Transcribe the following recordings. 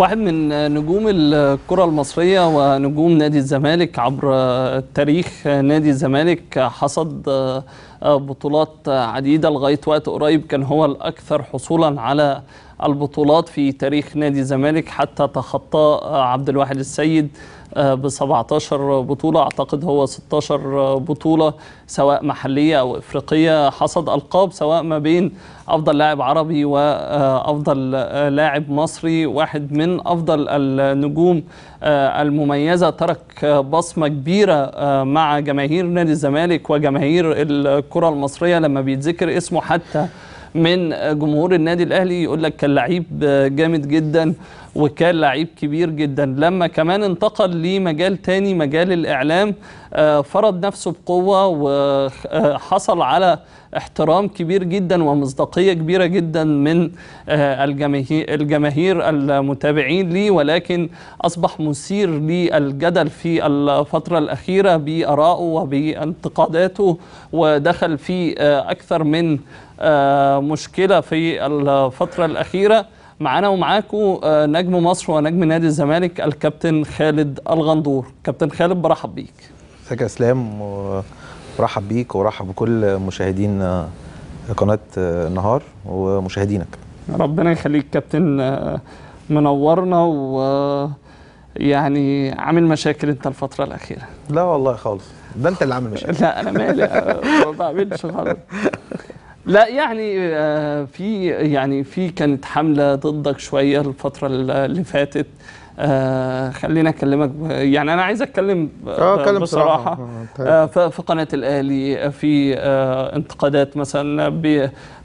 واحد من نجوم الكرة المصرية ونجوم نادي الزمالك عبر التاريخ. نادي الزمالك حصد بطولات عديدة لغاية وقت قريب، كان هو الأكثر حصولا على البطولات في تاريخ نادي الزمالك، حتى تخطى عبد الواحد السيد ب 17 بطولة، أعتقد هو 16 بطولة سواء محلية أو إفريقية. حصد ألقاب سواء ما بين أفضل لاعب عربي وأفضل لاعب مصري، واحد من أفضل النجوم المميزة، ترك بصمة كبيرة مع جماهير نادي الزمالك وجماهير الكرة المصرية. لما بيتذكر اسمه حتى من جمهور النادي الأهلي يقول لك كان لعيب جامد جدا وكان لعيب كبير جدا. لما كمان انتقل لمجال تاني، مجال الإعلام، فرض نفسه بقوة وحصل على احترام كبير جدا ومصداقية كبيرة جدا من الجماهير المتابعين ليه، ولكن أصبح مثير للجدل في الفترة الأخيرة بآرائه وبانتقاداته، ودخل في أكثر من مشكلة في الفترة الأخيرة. معانا ومعاكم نجم مصر ونجم نادي الزمالك الكابتن خالد الغندور. كابتن خالد، برحب بيك. ازيك يا اسلام، ورحب بيك ورحب بكل مشاهدين قناه النهار ومشاهدينك. ربنا يخليك كابتن، منورنا. ويعني عامل مشاكل انت الفتره الاخيره؟ لا والله خالص، ده انت اللي عامل مشاكل. لا انا مالي، ما بعملش غلط. لا يعني في كانت حملة ضدك شوية الفترة اللي فاتت، خلينا اكلمك، يعني انا عايز اتكلم بصراحة في قناة الاهلي في انتقادات مثلا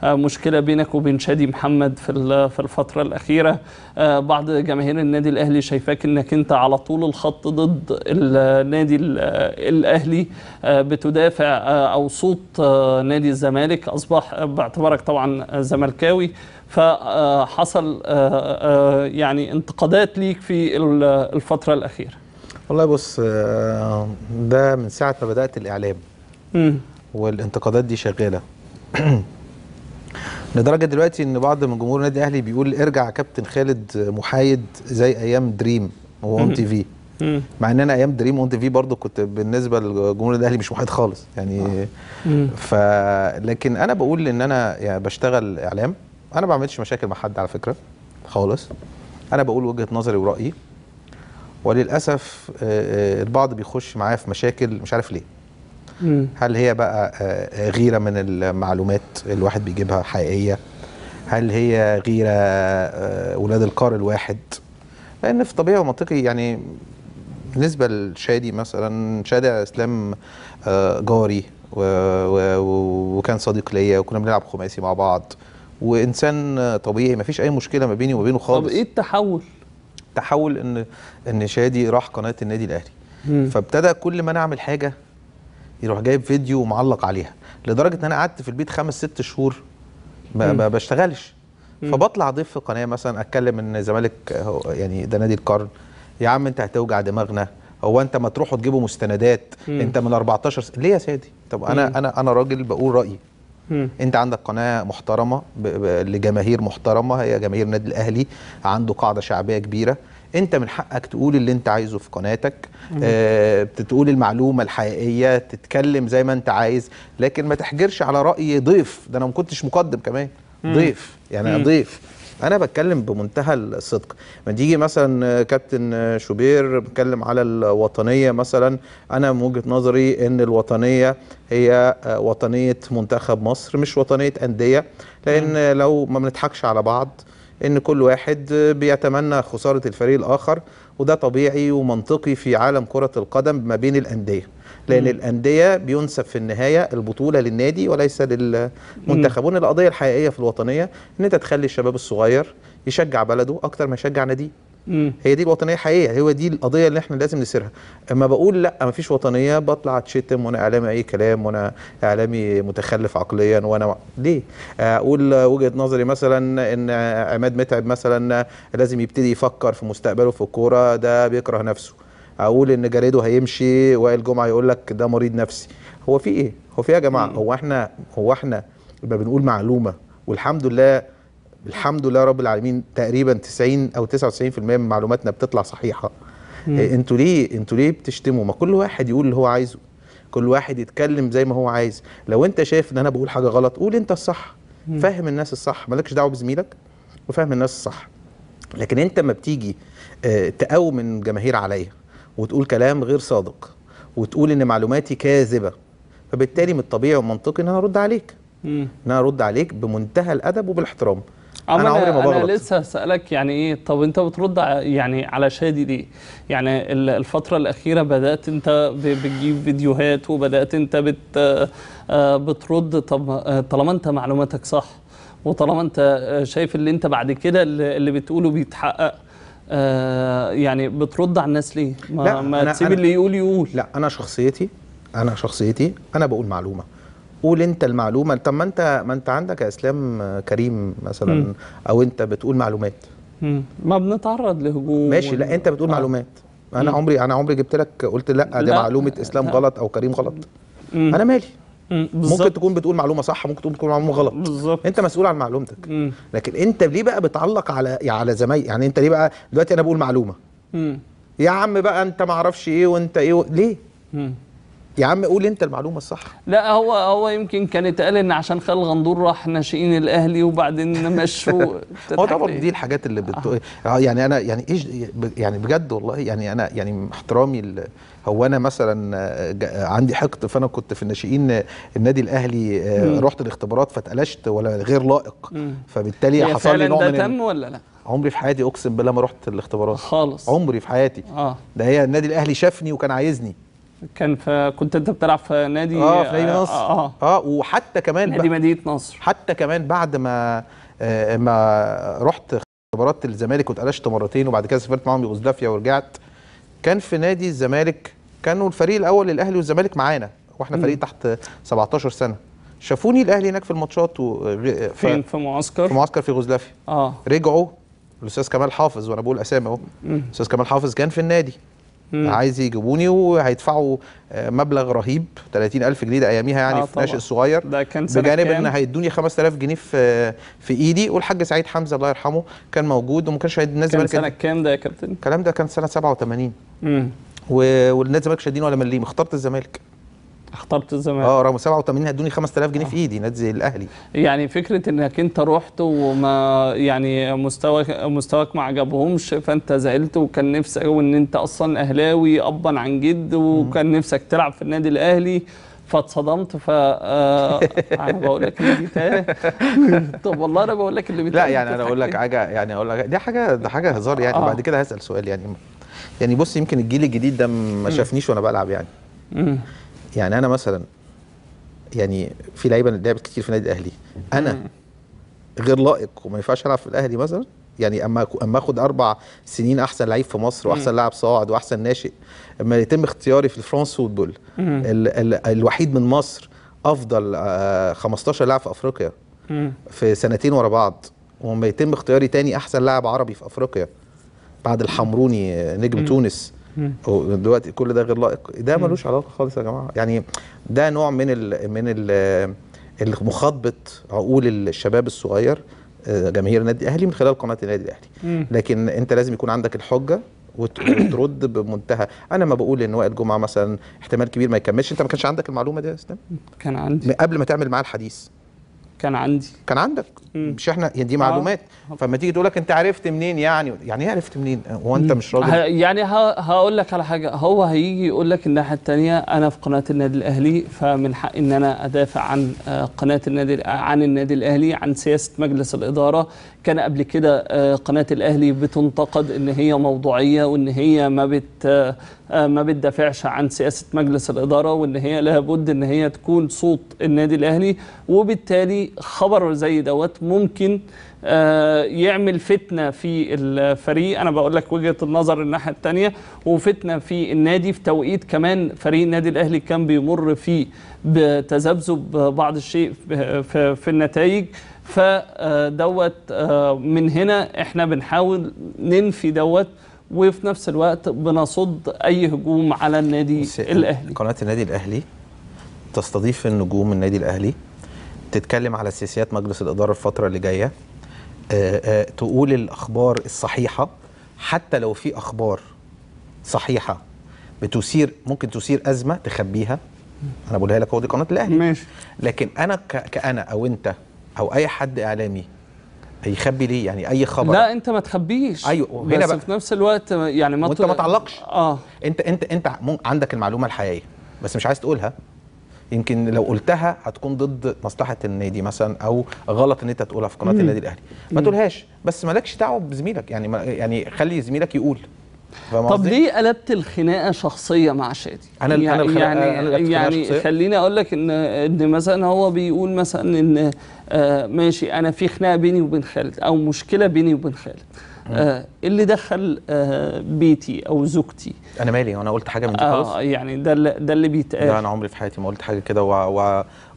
بمشكلة بينك وبين شادي محمد في الفترة الأخيرة. بعض جماهير النادي الاهلي شايفاك انك انت على طول الخط ضد النادي الاهلي، بتدافع او صوت نادي الزمالك، اصبح باعتبارك طبعا زملكاوي، فحصل يعني انتقادات ليك في الفترة الأخيرة. والله بص، ده من ساعة ما بدأت الإعلام والانتقادات دي شغالة لدرجة دلوقتي إن بعض من جمهور النادي الأهلي بيقول ارجع كابتن خالد محايد زي أيام دريم وأون تي في، مع ان انا ايام دريم وأون تي في برضه كنت بالنسبه لجمهور الاهلي مش محايد خالص يعني. لكن انا بقول ان انا يعني بشتغل اعلام، انا ما بعملش مشاكل مع حد على فكره خالص، انا بقول وجهه نظري ورايي، وللاسف البعض بيخش معايا في مشاكل مش عارف ليه. هل هي بقى غيره من المعلومات الواحد بيجيبها حقيقيه، هل هي غيره ولاد القار الواحد، لأن في طبيعي ومنطقي يعني بالنسبة لشادي مثلا، شادي إسلام جاري وكان صديق ليا وكنا بنلعب خماسي مع بعض، وإنسان طبيعي مفيش أي مشكلة ما بيني وما بينه خالص. طب إيه التحول؟ التحول إن شادي راح قناة النادي الأهلي، فابتدى كل ما أنا أعمل حاجة يروح جايب فيديو ومعلق عليها، لدرجة إن أنا قعدت في البيت 5-6 شهور ما بشتغلش. فبطلع ضيف في قناه مثلا اتكلم ان الزمالك يعني ده نادي القرن، يا عم انت هتوجع دماغنا، هو انت ما تروحوا تجيبوا مستندات، انت من 14 ليه يا سادي؟ طب انا راجل بقول رايي، انت عندك قناه محترمه لجماهير محترمه، هي جماهير النادي الاهلي، عنده قاعده شعبيه كبيره، انت من حقك تقول اللي انت عايزه في قناتك، تقول المعلومه الحقيقيه، تتكلم زي ما انت عايز، لكن ما تحجرش على راي ضيف. ده انا ما كنتش مقدم كمان، ضيف يعني ضيف، انا بتكلم بمنتهى الصدق. ما تيجي مثلا كابتن شوبير بتكلم على الوطنيه مثلا، انا من وجهه نظري ان الوطنيه هي وطنيه منتخب مصر مش وطنيه انديه، لان لو ما بنضحكش على بعض، ان كل واحد بيتمنى خساره الفريق الاخر، وده طبيعي ومنطقي في عالم كره القدم ما بين الانديه، لأن الأندية بينسب في النهاية البطولة للنادي وليس للمنتخب. وإن القضية الحقيقية في الوطنية إن أنت تخلي الشباب الصغير يشجع بلده أكتر ما يشجع ناديه. هي دي الوطنية الحقيقية، هو دي القضية اللي إحنا لازم نسيرها. أما بقول لأ مفيش وطنية، بطلع أتشتم وأنا إعلامي أي كلام وأنا إعلامي متخلف عقليا، وأنا ليه؟ أقول وجهة نظري مثلا إن عماد متعب مثلا لازم يبتدي يفكر في مستقبله في الكورة، ده بيكره نفسه. اقول ان جريده هيمشي، وائل جمعه يقول لك ده مريض نفسي. هو في ايه؟ هو في ايه يا جماعه؟ هو احنا لما بنقول معلومه، والحمد لله الحمد لله رب العالمين تقريبا 90 او 99% من معلوماتنا بتطلع صحيحه. انتوا ليه بتشتموا؟ ما كل واحد يقول اللي هو عايزه، كل واحد يتكلم زي ما هو عايز. لو انت شايف ان انا بقول حاجه غلط قول انت الصح، فهم الناس الصح، مالكش دعوه بزميلك وفهم الناس الصح. لكن انت ما بتيجي تقوم الجماهير عليا وتقول كلام غير صادق وتقول ان معلوماتي كاذبه، فبالتالي من الطبيعي والمنطقي ان انا ارد عليك، ان انا ارد عليك بمنتهى الادب وبالاحترام. انا عمري ما بغلط. انا لسه هسألك يعني ايه، طب انت بترد يعني على شادي دي، يعني الفتره الاخيره بدات انت بتجيب فيديوهات وبدات انت بترد. طب طالما انت معلوماتك صح وطالما انت شايف اللي انت بعد كده اللي بتقوله بيتحقق، يعني بترد على الناس ليه؟ ما تسيب اللي يقول. لا، انا شخصيتي انا بقول معلومه، قول انت المعلومه. طب ما انت عندك يا اسلام كريم مثلا او انت بتقول معلومات، ما بنتعرض لهجوم ماشي. لا انت بتقول معلومات. انا عمري جبت لك قلت لا دي معلومه اسلام غلط او كريم غلط. انا مالي. ممكن تكون بتقول معلومه صح، ممكن تكون بتقول معلومه غلط بالزبط. انت مسؤول عن معلومتك. لكن انت ليه بقى بتعلق على زمايلك؟ يعني انت ليه بقى دلوقتي انا بقول معلومه يا عم بقى انت ما اعرفش ايه وانت ايه ليه؟ يا عم قول انت المعلومه الصح. لا هو يمكن كان اتقال ان عشان خالد الغندور راح ناشئين الاهلي وبعدين مشوا. هو طبعا دي الحاجات اللي يعني انا يعني ايش يعني بجد والله يعني انا يعني احترامي هو انا مثلا عندي حقد؟ فانا كنت في الناشئين النادي الاهلي رحت الاختبارات فاتقلشت ولا غير لائق، فبالتالي حصل لي نوع من ده تم ولا لا؟ عمري في حياتي اقسم بالله ما رحت الاختبارات خالص، عمري في حياتي. ده هي النادي الاهلي شافني وكان عايزني. كان كنت انت بتلعب في نادي في نصر وحتى كمان نادي مدينه نصر. حتى كمان بعد ما رحت اختبارات الزمالك واتقلشت مرتين وبعد كده سافرت معاهم يوغوسلافيا ورجعت، كان في نادي الزمالك كانوا الفريق الاول للاهلي والزمالك معانا واحنا فريق تحت 17 سنه. شافوني الاهلي هناك في الماتشات فين؟ في معسكر في يوغوسلافيا. رجعوا الاستاذ كمال حافظ، وانا بقول اسامي اهو، الاستاذ كمال حافظ كان في النادي عايز يجيبوني وهيدفعوا مبلغ رهيب 30000 جنيه اياميها يعني في ناشئ صغير، بجانب ان هيدوني 5000 جنيه في ايدي. والحاج سعيد حمزه الله يرحمه كان موجود وما كانش هيدي الناس. كان سنه كام ده يا كابتن؟ الكلام ده كان سنه 87. والنادي الزمالك شادين ولا مليم. اخترت الزمالك رقم 87 هدوني 5000 جنيه في ايدي نادي الاهلي. يعني فكره انك انت رحت وما يعني مستواك ما عجبهمش فانت زعلت، وكان نفسك وان انت اصلا اهلاوي ابا عن جد وكان نفسك تلعب في النادي الاهلي فاتصدمت. ف انا بقول لك دي طب والله انا بقول لك اللي بيتقال. لا يعني انا اقول لك حاجه، يعني اقول لك دي حاجه هزار يعني. بعد كده هسال سؤال يعني بص، يمكن الجيل الجديد ده ما شافنيش وانا بلعب يعني. يعني انا مثلا يعني في لعيبه لعبت كتير في النادي الاهلي، انا غير لائق وما ينفعش العب في الاهلي مثلا. يعني اما اخد 4 سنين احسن لعيب في مصر واحسن لاعب صاعد واحسن ناشئ، اما يتم اختياري في الفرنس فوتبول الوحيد من مصر افضل 15 لاعب في افريقيا في سنتين ورا بعض، وما يتم اختياري تاني احسن لاعب عربي في افريقيا بعد الحمروني نجم تونس دلوقتي، كل ده غير لائق. ده ملوش علاقه خالص يا جماعه. يعني ده نوع من المخاطبه عقول الشباب الصغير جماهير النادي الاهلي من خلال قناه النادي الاهلي. لكن انت لازم يكون عندك الحجه وترد بمنتهى. انا ما بقول ان وائل جمعه مثلا احتمال كبير ما يكملش. انت ما كانش عندك المعلومه دي يا اسلام؟ كان عندي قبل ما تعمل معاه الحديث. كان عندك مش احنا يعني دي معلومات. فما تيجي تقول لك انت عرفت منين يعني ايه عرفت منين؟ هو انت مش راجل يعني. هقول لك على حاجه، هو هيجي يقول لك الناحيه الثانيه انا في قناه النادي الاهلي فمن حق ان انا ادافع عن قناه النادي، عن النادي الاهلي، عن سياسه مجلس الاداره. كان قبل كده قناه الاهلي بتنتقد ان هي موضوعيه وان هي ما بتدافعش عن سياسه مجلس الاداره وان هي لابد ان هي تكون صوت النادي الاهلي، وبالتالي خبر زي دوت ممكن يعمل فتنه في الفريق. انا بقول لك وجهه النظر الناحيه الثانيه، وفتنه في النادي في توقيت كمان فريق النادي الاهلي كان بيمر فيه بتذبذب بعض الشيء في النتائج. فدوت من هنا احنا بنحاول ننفي دوت وفي نفس الوقت بنصد أي هجوم على النادي الأهلي. قناة النادي الأهلي تستضيف النجوم النادي الأهلي، تتكلم على سياسات مجلس الإدارة الفترة اللي جاية، تقول الأخبار الصحيحة، حتى لو في أخبار صحيحة بتثير ممكن تثير أزمة تخبيها. أنا بقولها لك، هو دي قناة الأهلي ماشي. لكن أنا كأنا أو أنت أو أي حد إعلامي يخبي ليه يعني أي خبر؟ لا أنت ما تخبيش. أيوه بس في نفس الوقت يعني ما وأنت ما تعلقش. أنت عندك المعلومة الحقيقية بس مش عايز تقولها، يمكن لو قلتها هتكون ضد مصلحه النادي مثلا، او غلط ان انت تقولها في قناه النادي الاهلي، ما تقولهاش، بس مالكش دعوه بزميلك، يعني خلي زميلك يقول. طب ليه قلبت الخناقه شخصيه مع شادي؟ يعني خليني اقول لك ان مثلا هو بيقول مثلا ان ماشي انا في خناقه بيني وبين خالد او مشكله بيني وبين خالد، اللي دخل بيتي او زوجتي، انا مالي، انا قلت حاجه من دي خلاص. يعني ده اللي بيتقال. لا انا عمري في حياتي ما قلت حاجه كده،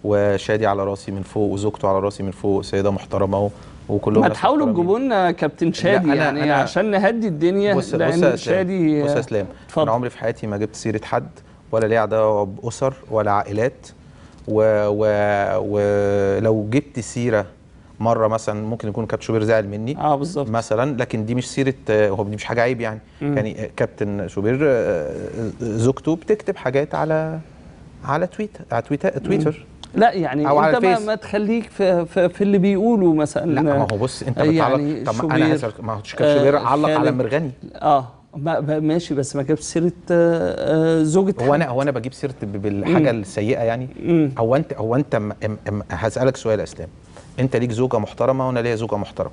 وشادي على راسي من فوق وزوجته على راسي من فوق، سيده محترمه وكلهم. ما تحاولوا تجيبوا لنا كابتن شادي يعني أنا عشان نهدي الدنيا. لان شادي بص يا اسلام، انا عمري في حياتي ما جبت سيره حد ولا ليه عداوه باسر ولا عائلات، ولو جبت سيره مره مثلا ممكن يكون كابتن شوبير زعل مني بالظبط مثلا، لكن دي مش سيره، هو دي مش حاجه عيب يعني. يعني كابتن شوبير زوجته بتكتب حاجات على تويتر لا يعني انت ما تخليك في اللي بيقولوا مثلا. لا ما هو بص انت بتعلق يعني. طب انا هسألك، ما هو شوبير علق على مرغني ماشي، بس ما جابش سيره زوجة. هو انا بجيب سيره بالحاجه السيئه يعني؟ هو انت هسألك سؤال يا اسلام، انت ليك زوجه محترمه وانا ليا زوجه محترمه،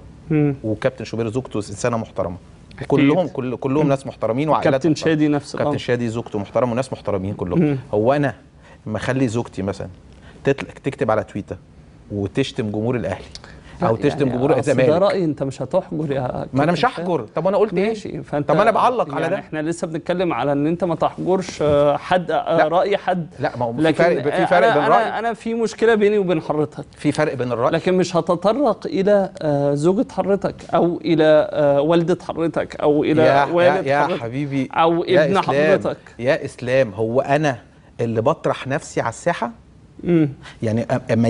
وكابتن شوبير زوجته انسانه محترمه، كلهم ناس محترمين، وعائلات كابتن شادي نفس الامر، كابتن شادي زوجته محترمه وناس محترمين كلهم. هو انا لما اخلي زوجتي مثلا تكتب على تويتر وتشتم جمهور الاهلي او تشتم يعني جمهور الزمالك، ده رايي، انت مش هتحجر يا ما انا مش هحجر. طب انا قلت ماشي ايه؟ طب انا بعلق يعني على ده. احنا لسه بنتكلم على ان انت ما تحجرش حد، راي حد. لا ما هو في فرق بين الراي. انا في مشكله بيني وبين حضرتك، في فرق بين الراي، لكن مش هتطرق الى زوجة حضرتك او الى والده حضرتك او الى والد يا حبيبي او ابن حضرتك يا اسلام. هو انا اللي بطرح نفسي على الساحه يعني اما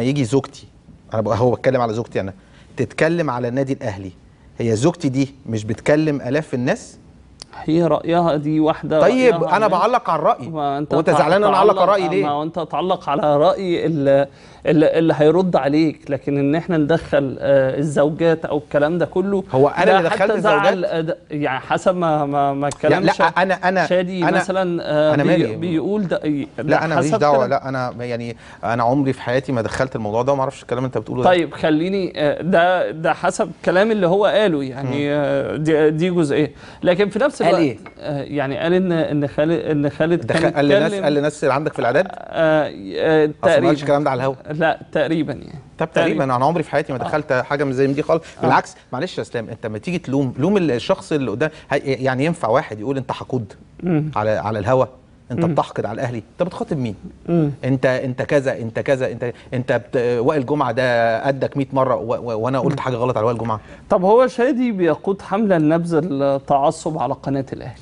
يجي زوجتي، انا هو بتكلم على زوجتي، انا تتكلم على النادي الاهلي، هي زوجتي دي مش بتكلم الاف الناس، هي رايها دي واحده. طيب انا بعلق على الراي، وانت زعلان انا اعلق على رايي ليه؟ ما انت تعلق على راي اللي هيرد عليك، لكن ان احنا ندخل الزوجات او الكلام ده كله، هو انا اللي دخلت الزوجات يعني حسب ما اتكلمش يعني. لا انا شادي أنا مثلا أنا بيقول ده. لا انا ماليش دعوه، لا انا يعني انا عمري في حياتي ما دخلت الموضوع ده وما اعرفش الكلام اللي انت بتقوله ده. طيب خليني ده حسب الكلام اللي هو قاله يعني دي جزئيه، لكن في نفس الوقت قال ايه؟ يعني قال ان خالد قال لناس عندك في الاعداد تقريبا، ما قالش الكلام ده على الهوا. لا تقريبا يعني. طب تقريبا انا عمري في حياتي ما دخلت حاجه من زي دي خالص. بالعكس، معلش يا اسلام، انت لما تيجي لوم الشخص اللي قدام، يعني ينفع واحد يقول انت حقود على الهوا، انت بتحقد على الاهلي، انت بتخاطب مين؟ انت كذا، انت كذا، انت وائل جمعه ده قدك 100 مره وانا قلت حاجه غلط على وائل جمعه. طب هو شادي بيقود حمله لنبذ التعصب على قناه الاهلي،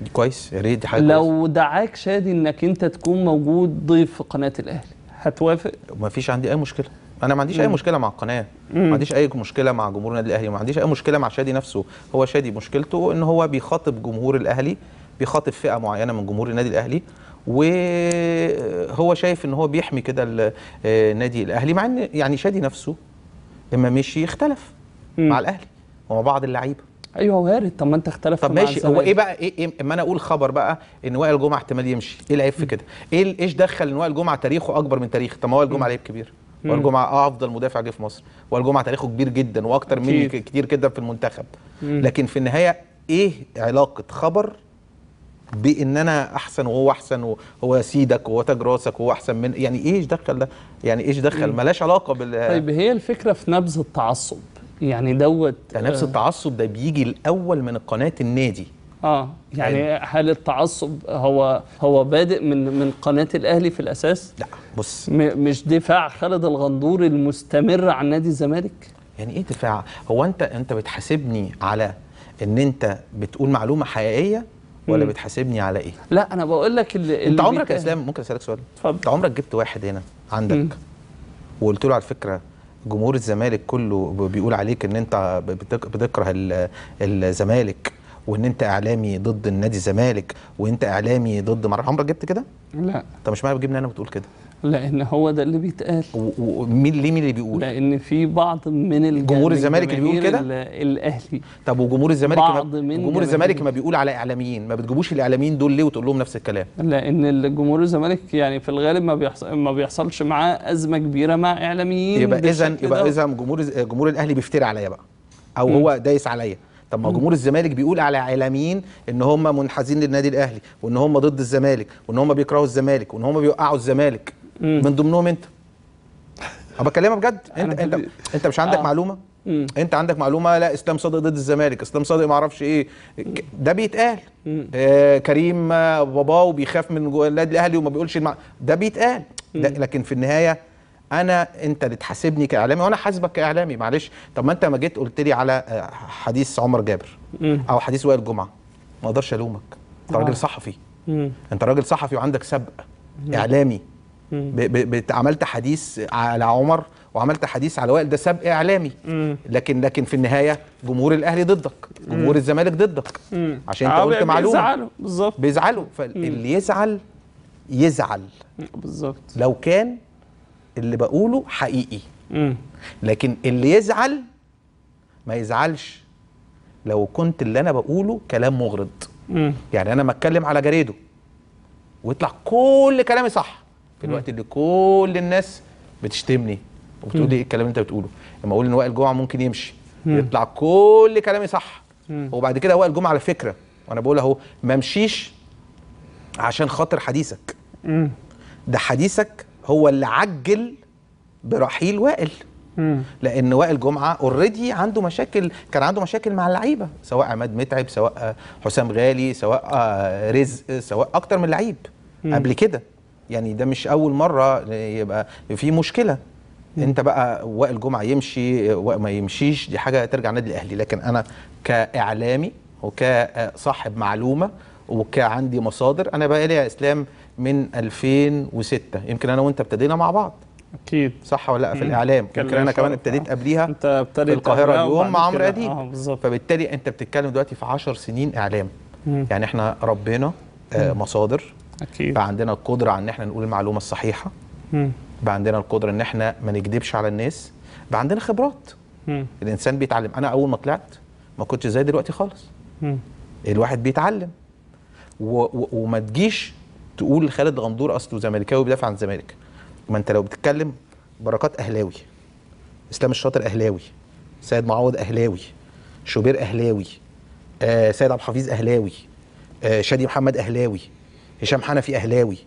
دي كويس، يا ريت دي حاجه لو كويس. دعاك شادي انك انت تكون موجود ضيف في قناه الاهلي هتوافق؟ ما فيش عندي اي مشكله، انا ما عنديش اي مشكله مع القناه، ما عنديش اي مشكله مع جمهور النادي الاهلي، وما عنديش اي مشكله مع شادي نفسه. هو شادي مشكلته ان هو بيخاطب جمهور الاهلي، بيخاطب فئه معينه من جمهور النادي الاهلي، وهو شايف ان هو بيحمي كده النادي الاهلي، مع ان يعني شادي نفسه اما مشي اختلف مع الاهلي ومع بعض اللعيبه. ايوه وارد. طب ما انت اختلفت. طب ماشي، هو ايه بقى ايه اما انا اقول خبر بقى ان وائل جمعه احتمال يمشي، ايه العيب في كده؟ ايه ايش دخل ان وائل جمعه تاريخه اكبر من تاريخ؟ طب ما وائل جمعه لعيب كبير، وائل جمعه افضل مدافع جه في مصر، وائل جمعه تاريخه كبير جدا واكتر مني كتير جدا في المنتخب، لكن في النهايه ايه علاقه خبر بان انا احسن وهو احسن، وهو سيدك وهو تاج راسك وهو احسن من، يعني ايش دخل ده؟ يعني ايش دخل؟ ملاش علاقه بال. طيب هي الفكره في نبذ التعصب يعني دوت. نبذ التعصب ده بيجي الاول من قناه النادي. يعني هل التعصب هو بادئ من قناه الاهلي في الاساس؟ لا بص، مش دفاع خالد الغندور المستمر عن نادي الزمالك؟ يعني ايه دفاع؟ هو انت بتحاسبني على ان انت بتقول معلومه حقيقيه ولا بتحاسبني على ايه؟ لا انا بقول لك انت عمرك يا اسلام، ممكن اسالك سؤال؟ اتفضل. انت عمرك جبت واحد هنا عندك وقلت له على فكره جمهور الزمالك كله بيقول عليك ان انت بتكره الزمالك وان انت اعلامي ضد النادي الزمالك وانت اعلامي ضد معرفش، عمرك جبت كده؟ لا. طب مش معنى بتجيبني انا وبتقول كده؟ لان هو ده اللي بيتقال. ومين ليه مين اللي بيقول؟ لان في بعض من جمهور الزمالك اللي بيقول كده؟ الاهلي. طب وجمهور الزمالك جمهور الزمالك ما بيقول على اعلاميين، ما بتجيبوش الاعلاميين دول ليه وتقول لهم نفس الكلام؟ لان جمهور الزمالك يعني في الغالب ما بيحصلش معاه ازمه كبيره مع اعلاميين. يبقى اذا جمهور الاهلي بيفتري عليا بقى، او هو دايس عليا. طب ما جمهور الزمالك بيقول على اعلاميين ان هم منحازين للنادي الاهلي وان هم ضد الزمالك وان هم بيكرهوا الزمالك وان هم بيوقعوا الزمالك، من ضمنهم انت. انا بكلمك بجد، انت مش عندك معلومه؟ انت عندك معلومه لا اسلام صادق ضد الزمالك، اسلام صادق ما اعرفش ايه، ده بيتقال. كريم باباه بيخاف من النادي الاهلي وما بيقولش ده بيتقال. ده لكن في النهايه انت اللي تحاسبني كاعلامي وانا حاسبك كاعلامي، معلش. طب ما انت ما جيت قلت لي على حديث عمر جابر او حديث وائل جمعه، ما اقدرش الومك، انت راجل صحفي، انت راجل صحفي وعندك سبق اعلامي. عملت حديث على عمر وعملت حديث على وائل، ده سبق اعلامي. لكن في النهايه جمهور الاهلي ضدك، جمهور الزمالك ضدك، عشان انت قلت معلومه. بيزعلوا، بالظبط بيزعلوا. فاللي يزعل بالظبط لو كان اللي بقوله حقيقي. لكن اللي يزعل ما يزعلش لو كنت اللي انا بقوله كلام مغرض. يعني انا ما اتكلم على جريده ويطلع كل كلامي صح في الوقت اللي كل الناس بتشتمني وبتقول لي ايه الكلام اللي انت بتقوله. لما اقول ان وائل جمعه ممكن يمشي يطلع كل كلامي صح، وبعد كده وائل جمعه على فكره وانا بقول اهو ما مشيش عشان خاطر حديثك. ده حديثك هو اللي عجل برحيل وائل، لان وائل جمعه اوريدي عنده مشاكل، كان عنده مشاكل مع اللعيبه، سواء عماد متعب سواء حسام غالي سواء رزق سواء اكتر من لعيب قبل كده. يعني ده مش اول مره يبقى في مشكله. انت بقى وائل جمعه يمشي ما يمشيش دي حاجه ترجع النادي الاهلي، لكن انا كاعلامي وكصاحب معلومه وكعندي مصادر. انا بقى لي يا اسلام من 2006 يمكن انا وانت ابتدينا مع بعض، اكيد صح ولا لا؟ في الاعلام يمكن انا كمان ابتديت قبليها. انت ابتديت في القاهره اليوم مع عمرو اديب، فبالتالي انت بتتكلم دلوقتي في 10 سنين اعلام. يعني احنا ربنا مصادر، اكيد بقى عندنا القدره على ان احنا نقول المعلومه الصحيحه، بقى عندنا القدره ان احنا ما نكذبش على الناس، بقى عندنا خبرات. الانسان بيتعلم. انا اول ما طلعت ما كنتش زي دلوقتي خالص. الواحد بيتعلم. وما تجيش تقول خالد الغندور اصله زملكاوي بيدافع عن الزمالك. ما انت لو بتتكلم بركات اهلاوي، اسلام الشاطر اهلاوي، سيد معوض اهلاوي، شوبير اهلاوي، سيد عبد الحفيظ اهلاوي، شادي محمد اهلاوي، هشام حنفي اهلاوي،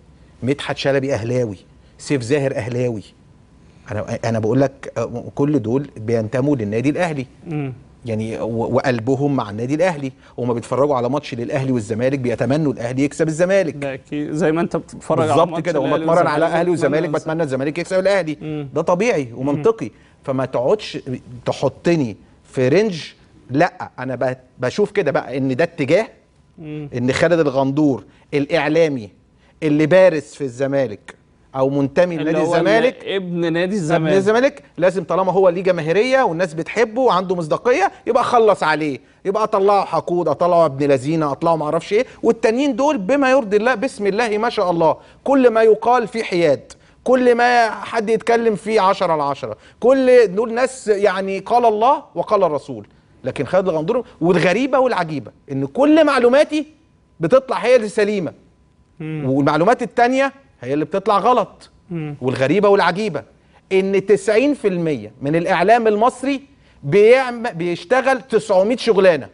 مدحت شلبي اهلاوي، سيف زاهر اهلاوي. انا بقول لك كل دول بينتموا للنادي الاهلي. يعني وقلبهم مع النادي الاهلي، وما بيتفرجوا على ماتش للاهلي والزمالك بيتمنوا الاهلي يكسب الزمالك. ده اكيد زي ما انت بتتفرج على ماتش بالظبط كده، وما اتمرن على اهلي والزمالك بتمنى الزمالك يكسب الاهلي. ده طبيعي ومنطقي. فما تقعدش تحطني في رينج. لا انا بشوف كده بقى ان ده اتجاه، ان خالد الغندور الاعلامي اللي بارز في الزمالك او منتمي لنادي الزمالك، ابن نادي الزمالك، ابن الزمالك، لازم طالما هو ليه جماهيريه والناس بتحبه وعنده مصداقيه يبقى خلص عليه، يبقى اطلعه حقود، اطلعه ابن لذينه، اطلعه ما اعرفش ايه. والتانيين دول بما يرضي الله، بسم الله ما شاء الله، كل ما يقال فيه حياد، كل ما حد يتكلم فيه 10 على 10، كل دول ناس يعني قال الله وقال الرسول. لكن خالد الغندور، والغريبه والعجيبه ان كل معلوماتي بتطلع هي اللي سليمه والمعلومات التانيه هي اللي بتطلع غلط. والغريبه والعجيبه ان 90% من الاعلام المصري بيشتغل 900 شغلانه.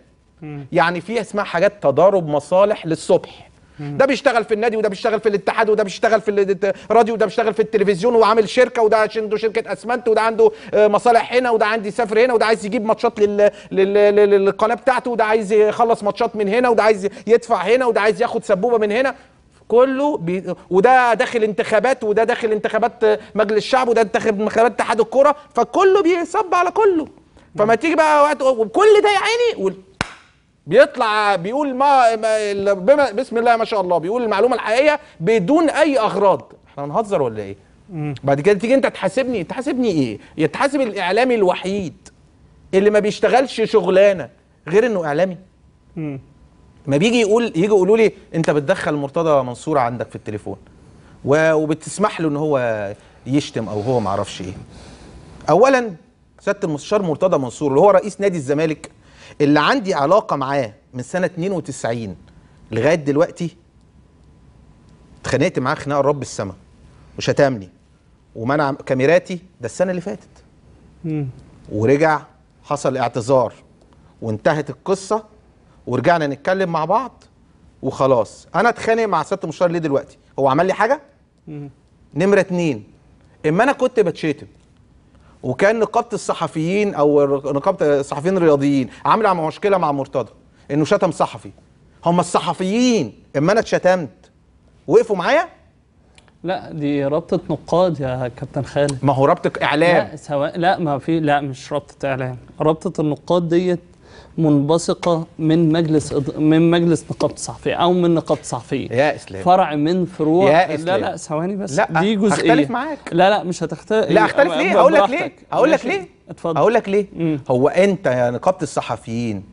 يعني في اسمها حاجات تضارب مصالح للصبح، ده بيشتغل في النادي وده بيشتغل في الاتحاد وده بيشتغل في الراديو وده بيشتغل في التلفزيون وعامل شركه، وده عنده شركه اسمنت، وده عنده مصالح هنا، وده عندي سافر هنا، وده عايز يجيب ماتشات للقناه بتاعته، وده عايز يخلص ماتشات من هنا، وده عايز يدفع هنا، وده عايز ياخد سبوبه من هنا، كله وده داخل انتخابات، وده داخل انتخابات مجلس الشعب، وده انتخابات اتحاد الكوره، فكله بيصب على كله. فما تيجي بقى وقت وكل ده يا عيني بيطلع بيقول ما بسم الله ما شاء الله، بيقول المعلومه الحقيقيه بدون اي اغراض. احنا هنهزر ولا ايه؟ بعد كده تيجي انت تحاسبني، تحاسبني ايه؟ يتحاسب الاعلامي الوحيد اللي ما بيشتغلش شغلانه غير انه اعلامي. ما بيجي يقول، يجي يقولوا لي انت بتدخل مرتضى منصور عندك في التليفون وبتسمح له ان هو يشتم او هو ما اعرفش ايه. اولا سياده المستشار مرتضى منصور اللي هو رئيس نادي الزمالك، اللي عندي علاقه معاه من سنه 92 لغايه دلوقتي، اتخانقت معاه خناقه رب السما وشتمني ومنع كاميراتي، ده السنه اللي فاتت. ورجع حصل اعتذار وانتهت القصه ورجعنا نتكلم مع بعض وخلاص. انا اتخانق مع سياده المستشار ليه دلوقتي؟ هو عمل لي حاجه؟ نمره 2، اما انا كنت بتشتم وكان نقابه الصحفيين او نقابه الصحفيين الرياضيين عامله مشكله مع مرتضى انه شتم صحفي. هم الصحفيين اما انا اتشتمت وقفوا معايا؟ لا دي رابطه نقاد يا كابتن خالد. ما هو رابطه اعلام. لا سواء، لا ما في، لا مش رابطه اعلام، رابطه النقاد ديت منبثقه من مجلس نقابه الصحفيه او من نقابه الصحفيه. يا اسلام، فرع من فروع. يا اسلام، لا لا ثواني بس، لا دي جزئيه. هختلف معاك. لا لا مش هتختلف. لا اختلف ليه؟ هقول لك ليه، هقول لك ليه، اتفضل هقول لك ليه. هو انت يا نقابه الصحفيين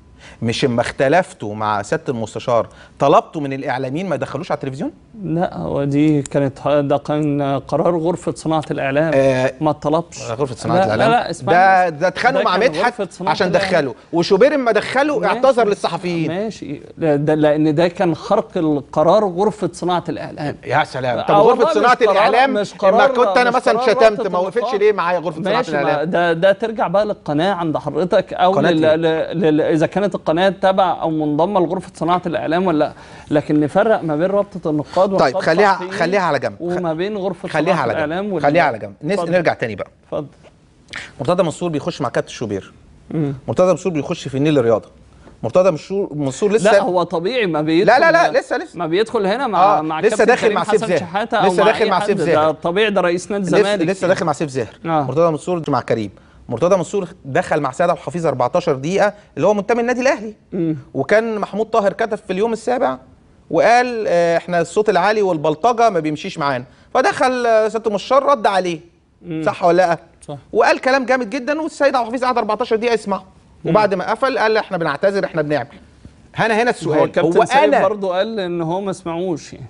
مش اما اختلفتوا مع سياده المستشار طلبتوا من الاعلاميين ما يدخلوش على التلفزيون؟ لا هو دي كانت، ده كان قرار غرفه صناعه الاعلام. ما اتطلبش غرفه صناعه الاعلام. لا لا اسمعني، ده اتخانقوا مع مدحت عشان دخلوا، وشوبير ما دخلوا اعتذر للصحفيين. ماشي، ده لان ده كان خرق القرار غرفه صناعه الاعلام. يا سلام، طب غرفه صناعه الاعلام لما كنت انا مثلا شتمت ما وقفتش ليه معايا غرفه صناعه الاعلام؟ ده ترجع بقى للقناه عند حضرتك، او اذا كانت القناه تبع او منضمه لغرفه صناعه الاعلام ولا، لكن نفرق ما بين رابطه النقاد ونقاد. طيب خليها على جنب، وما بين غرفه صناعه الاعلام. خليها على جنب، نرجع تاني بقى. اتفضل. مرتضى منصور بيخش مع كابتن شوبير. مرتضى منصور بيخش في النيل الرياضه. مرتضى منصور لسه، لا هو طبيعي ما بيدخل، لا لا لا لسه ما بيدخل هنا مع لسه داخل مع سيف زاهر، لسه داخل مع سيف زاهر، ده طبيعي، ده رئيس نادي الزمالك، لسه داخل مع سيف زاهر. مرتضى منصور مع كريم. مرتضى منصور دخل مع سعد ابو حفيظ 14 دقيقه اللي هو منتمي النادي الاهلي. وكان محمود طاهر كتب في اليوم السابع وقال احنا الصوت العالي والبلطجه ما بيمشيش معانا، فدخل سياده المستشار رد عليه. صح ولا لا؟ صح. وقال كلام جامد جدا، والسيد ابو حفيظ قعد 14 دقيقه يسمعه، وبعد ما قفل قال احنا بنعتذر، احنا بنعمل. هنا السؤال، هو كابتن سيف برضه قال ان هو ما سمعوش، يعني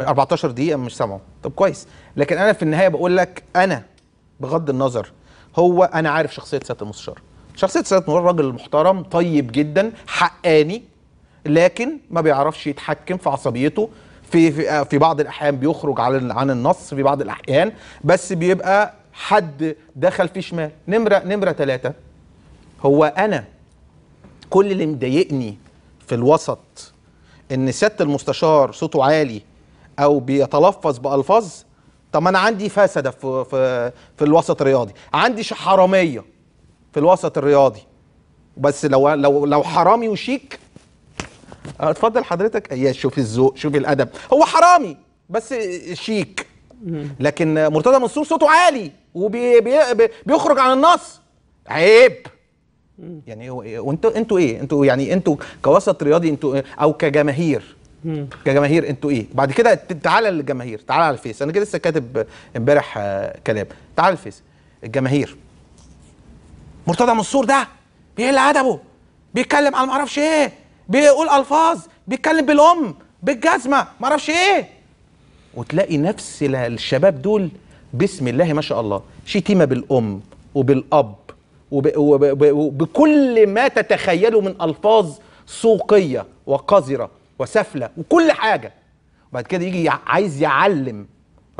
14 دقيقه مش سامعه. طب كويس، لكن انا في النهايه بقول لك، انا بغض النظر، هو انا عارف شخصيه سياده المستشار، شخصيه سياده المستشار راجل محترم طيب جدا حقاني، لكن ما بيعرفش يتحكم في عصبيته، في بعض الاحيان بيخرج عن النص، في بعض الاحيان بس بيبقى حد دخل فيه شمال. نمره 3، هو انا كل اللي مضايقني في الوسط ان سياده المستشار صوته عالي او بيتلفظ بالفاظ. طب انا عندي فسده في الوسط الرياضي، عندي حراميه في الوسط الرياضي، بس لو حرامي وشيك، اتفضل حضرتك يا، شوف الذوق شوف الادب، هو حرامي بس شيك. لكن مرتضى منصور صوته عالي وبيخرج عن النص، عيب. يعني انتوا ايه؟ انتوا يعني انتوا كوسط رياضي، انتوا او كجماهير، انتوا ايه؟ بعد كده تعالى للجماهير، تعالى على الفيس، انا كده لسه كاتب امبارح كلام، تعالى الفيس الجماهير. مرتضى منصور ده بيقل ادبه، بيتكلم على ما اعرفش ايه، بيقول الفاظ، بيتكلم بالجزمه ما اعرفش ايه، وتلاقي نفس الشباب دول بسم الله ما شاء الله شتيمه بالام وبالاب وبكل ما تتخيله من الفاظ سوقيه وقذره وسفلة وكل حاجة. بعد كده يجي عايز يعلم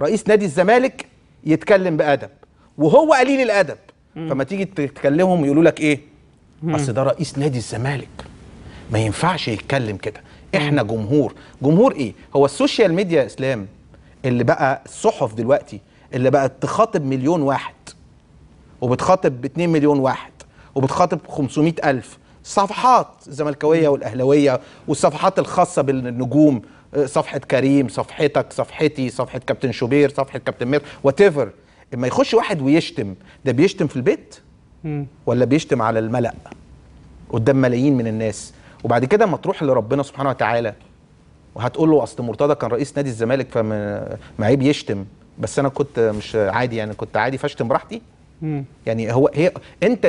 رئيس نادي الزمالك يتكلم بأدب، وهو قليل الأدب. فما تيجي تكلمهم يقولوا لك إيه؟ أصل ده رئيس نادي الزمالك ما ينفعش يتكلم كده، إحنا جمهور. جمهور إيه؟ هو السوشيال ميديا يا إسلام اللي بقى الصحف دلوقتي، اللي بقى تخاطب مليون واحد وبتخاطب 2 مليون واحد وبتخاطب 500,000، صفحات الزملكاويه والاهلاويه والصفحات الخاصه بالنجوم، صفحه كريم، صفحتك، صفحتي، صفحه كابتن شوبير، صفحه كابتن مير، وات ايفر. اما يخش واحد ويشتم، ده بيشتم في البيت ولا بيشتم على الملأ قدام ملايين من الناس؟ وبعد كده ما تروح لربنا سبحانه وتعالى وهتقول له اصل مرتضى كان رئيس نادي الزمالك فمعيب يشتم، بس انا كنت مش عادي، يعني كنت عادي فاشتم براحتي. يعني هي انت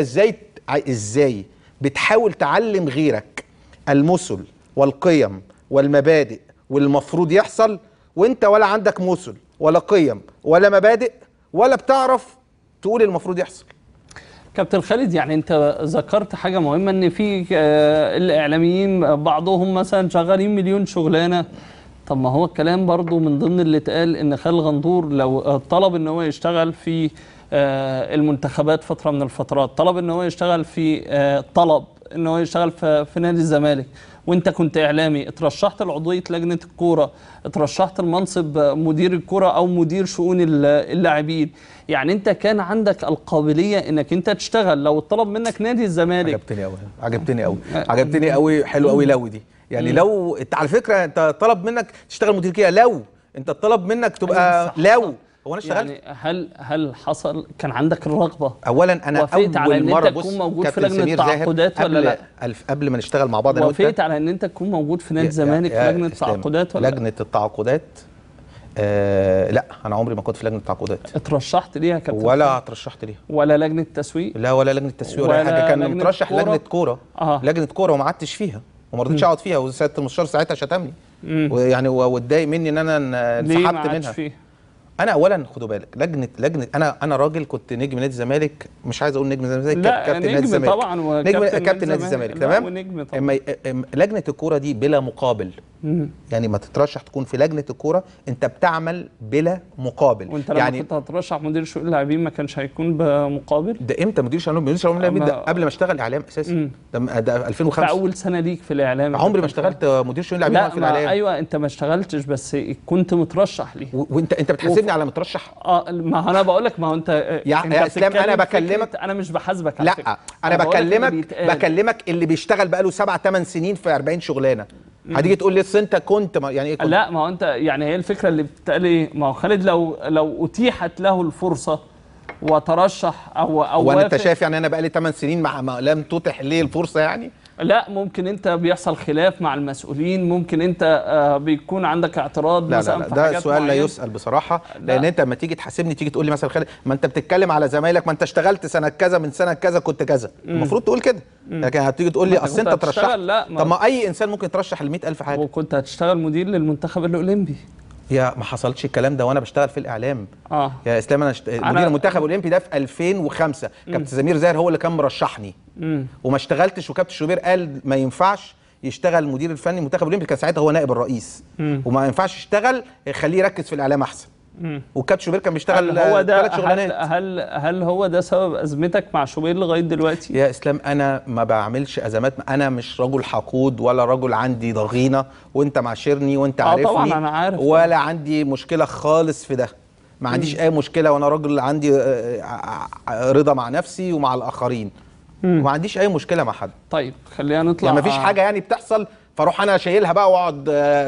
ازاي بتحاول تعلم غيرك المثل والقيم والمبادئ والمفروض يحصل، وانت ولا عندك مثل ولا قيم ولا مبادئ ولا بتعرف تقول المفروض يحصل. كابتن خالد، يعني انت ذكرت حاجه مهمه، ان في الاعلاميين بعضهم مثلا شغالين مليون شغلانه. طب ما هو الكلام برضو من ضمن اللي اتقال ان خالد الغندور لو طلب ان هو يشتغل في المنتخبات فتره من الفترات، طلب ان هو يشتغل في في نادي الزمالك، وانت كنت اعلامي اترشحت لعضويه لجنه الكوره، اترشحت لمنصب مدير الكوره او مدير شؤون اللاعبين، يعني انت كان عندك القابليه انك انت تشتغل لو اتطلب منك نادي الزمالك. عجبتني قوي عجبتني قوي عجبتني قوي، حلو قوي. لو دي يعني لو على فكره انت طلب منك تشتغل مدير كده، لو انت طلب منك تبقى لو هو انا اشتغلت، يعني هل حصل كان عندك الرغبه؟ اولا انا وافقت على ان انت تكون موجود في لجنه التعاقدات ولا لا؟ قبل ما نشتغل مع بعض انا وانت وافقت على ان انت تكون موجود في نادي الزمالك في لجنه التعاقدات ولا لا؟ لجنه التعاقدات لا، انا عمري ما كنت في لجنه التعاقدات. اترشحت ليها يا كابتن؟ ولا اترشحت ليها، ولا لجنه تسويق؟ لا ولا لجنه تسويق ولا حاجه، كان مترشح لجنه كوره لجنه كوره وما قعدتش فيها وما رضيتش اقعد فيها، وسياده المستشار ساعتها شتمني ويعني واتضايق مني ان انا انسحبت منها. انا اولا خدوا بالك لجنه انا راجل كنت نجم نادي الزمالك، مش عايز اقول نجم الزمالك، كابتن نادي الزمالك طبعا، كابتن نادي الزمالك تمام. لجنه الكوره دي بلا مقابل، يعني ما تترشح تكون في لجنه الكوره انت بتعمل بلا مقابل. وانت لما يعني كنت هترشح مدير شؤون اللاعبين ما كانش هيكون بمقابل؟ ده امتى مدير شؤون اللاعبين؟ ده قبل ما اشتغل اعلام اساسا، ده 2005. ده اول سنه ليك في الاعلام؟ عمري ما اشتغلت مدير شؤون اللاعبين في الاعلام. ايوه انت ما اشتغلتش بس كنت مترشح ليه، وانت بتحاسبني على مترشح؟ ما انا بقول لك، ما هو انت يعني يا اسلام انا بكلمك، انا مش بحاسبك على فكره، لا انا بكلمك اللي بيشتغل بقاله 7-8 سنين في 40 شغلانه. هتيجي تقول لي انت كنت يعني ايه كنت؟ لا ما هو انت يعني هي الفكره اللي بتقال ايه، ما هو خالد لو اتيحت له الفرصه وترشح او وانا انت شايف يعني انا بقالي 8 سنين ما لم تتح ليه الفرصه، يعني لا ممكن انت بيحصل خلاف مع المسؤولين، ممكن انت بيكون عندك اعتراض مثلا في حاجات معينه. ده سؤال لا يسأل بصراحه، لان انت لما تيجي تحاسبني تيجي تقول لي مثلا خالد ما انت بتتكلم على زمايلك، ما انت اشتغلت سنه كذا من سنه كذا كنت كذا، المفروض تقول كده. لكن هتيجي تقول لي اصل انت ترشحت، طب ما اي انسان ممكن يترشح ل 100,000 حاجه. وكنت هتشتغل مدير للمنتخب الاولمبي يا ما حصلش الكلام ده وانا بشتغل في الاعلام. يا اسلام انا مدير المنتخب الاولمبي ده في 2005، كابتن سمير زاهر هو اللي كان مرشحني وما اشتغلتش، وكابتن شوبير قال ما ينفعش يشتغل مدير الفني المنتخب الاولمبي، كان ساعتها هو نائب الرئيس وما ينفعش يشتغل، خليه يركز في الاعلام احسن. وكابتن شوبير كان بيشتغل 3 شغلانات. هل هو ده سبب ازمتك مع شوبير لغايه دلوقتي؟ يا اسلام انا ما بعملش ازمات، انا مش رجل حقود ولا رجل عندي ضغينه، وانت معاشرني وانت عارفني طبعا انا عارف، ولا عندي مشكله خالص في ده، ما عنديش اي مشكله، وانا راجل عندي رضا مع نفسي ومع الاخرين وما عنديش اي مشكله مع حد. طيب خلينا نطلع، يعني ما فيش حاجه يعني بتحصل فاروح انا شايلها بقى واقعد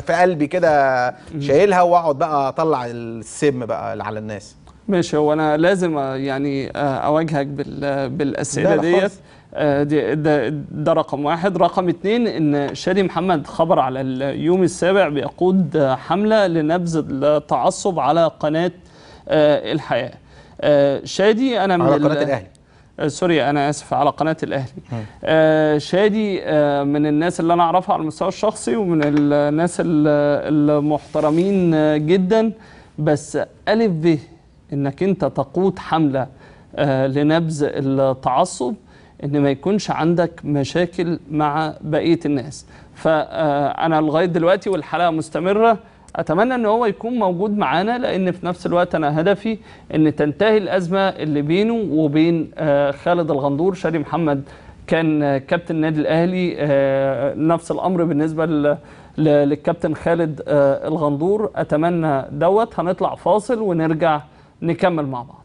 في قلبي كده شايلها واقعد بقى اطلع السم بقى على الناس. ماشي، هو انا لازم يعني اواجهك بالاسئله ديت. ده رقم واحد. رقم 2، ان شادي محمد خبر على اليوم السابع بيقود حمله لنبذ التعصب على قناه الحياه. شادي انا من على قناه الاهلي، سوري انا اسف، على قناه الاهلي. شادي من الناس اللي انا اعرفها على المستوى الشخصي ومن الناس المحترمين جدا، بس الف ب انك انت تقود حمله لنبذ التعصب، ان ما يكونش عندك مشاكل مع بقيه الناس. فانا لغايه دلوقتي والحلقه مستمره اتمنى ان هو يكون موجود معانا، لان في نفس الوقت انا هدفي ان تنتهي الازمه اللي بينه وبين خالد الغندور. شادي محمد كان كابتن النادي الاهلي، نفس الامر بالنسبه للكابتن خالد الغندور. اتمنى هنطلع فاصل ونرجع نكمل مع بعض.